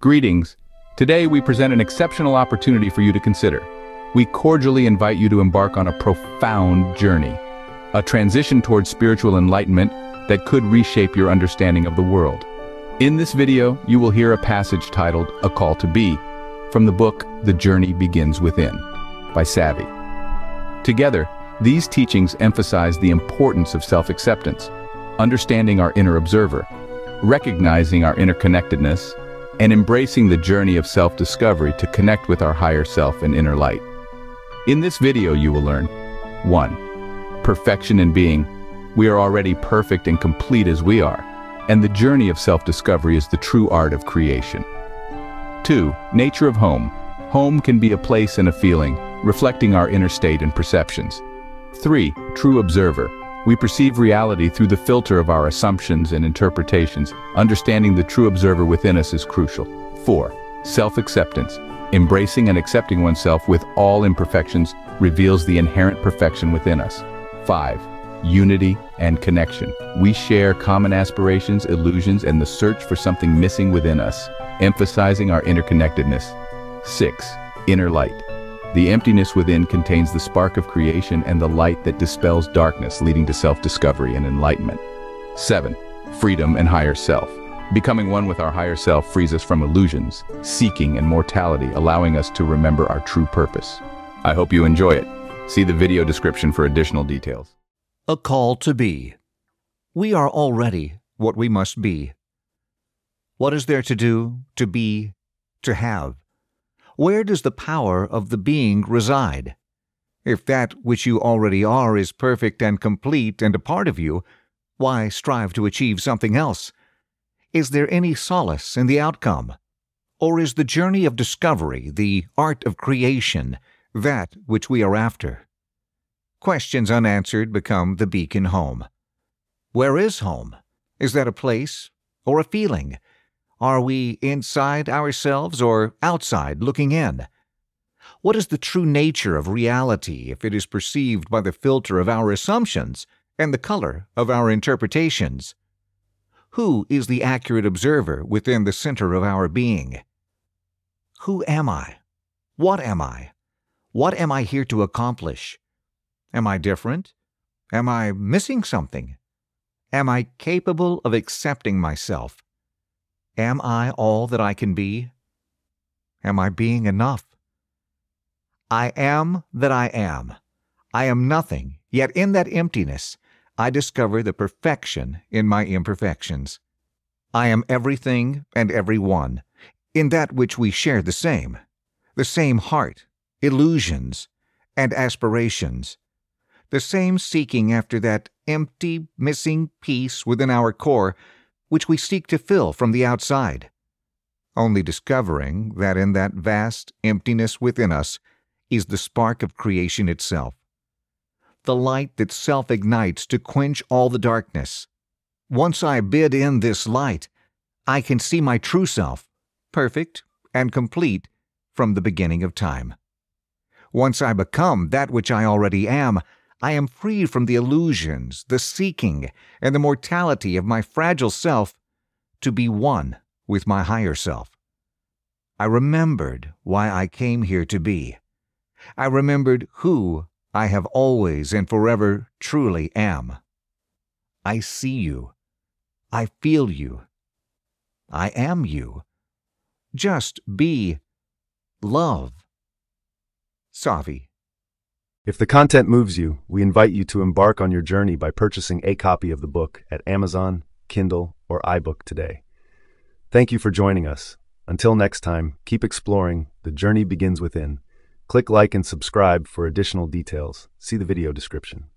Greetings. Today we present an exceptional opportunity for you to consider. We cordially invite you to embark on a profound journey, a transition towards spiritual enlightenment that could reshape your understanding of the world. In this video, you will hear a passage titled A Call to Be from the book The Journey Begins Within by Savvy. Together, these teachings emphasize the importance of self-acceptance, understanding our inner observer, recognizing our interconnectedness, and embracing the journey of self-discovery to connect with our higher self and inner light. In this video you will learn 1. Perfection in being. We are already perfect and complete as we are, and the journey of self-discovery is the true art of creation. 2. Nature of home. Home can be a place and a feeling, reflecting our inner state and perceptions. 3. True observer. We perceive reality through the filter of our assumptions and interpretations. Understanding the true observer within us is crucial. 4. Self-acceptance. Embracing and accepting oneself with all imperfections reveals the inherent perfection within us. 5. Unity and connection. We share common aspirations, illusions, and the search for something missing within us, emphasizing our interconnectedness. 6. Inner light. The emptiness within contains the spark of creation and the light that dispels darkness, leading to self-discovery and enlightenment. 7. Freedom and higher self. Becoming one with our higher self frees us from illusions, seeking, and mortality, allowing us to remember our true purpose. I hope you enjoy it. See the video description for additional details. A Call to Be. We are already what we must be. What is there to do, to be, to have? Where does the power of the being reside? If that which you already are is perfect and complete and a part of you, why strive to achieve something else? Is there any solace in the outcome? Or is the journey of discovery, the art of creation, that which we are after? Questions unanswered become the beacon home. Where is home? Is that a place or a feeling? Are we inside ourselves or outside looking in? What is the true nature of reality if it is perceived by the filter of our assumptions and the color of our interpretations? Who is the accurate observer within the center of our being? Who am I? What am I? What am I here to accomplish? Am I different? Am I missing something? Am I capable of accepting myself? Am I all that I can be? Am I being enough? I am that I am. I am nothing, yet in that emptiness, I discover the perfection in my imperfections. I am everything and everyone, in that which we share the same heart, illusions, and aspirations, the same seeking after that empty, missing piece within our core, which we seek to fill from the outside, only discovering that in that vast emptiness within us is the spark of creation itself, the light that self-ignites to quench all the darkness. Once I bid in this light, I can see my true self, perfect and complete from the beginning of time. Once I become that which I already am, I am free from the illusions, the seeking, and the mortality of my fragile self to be one with my higher self. I remembered why I came here to be. I remembered who I have always and forever truly am. I see you. I feel you. I am you. Just be. Love. Savvy. If the content moves you, we invite you to embark on your journey by purchasing a copy of the book at Amazon, Kindle, or iBook today. Thank you for joining us. Until next time, keep exploring. The journey begins within. Click like and subscribe for additional details. See the video description.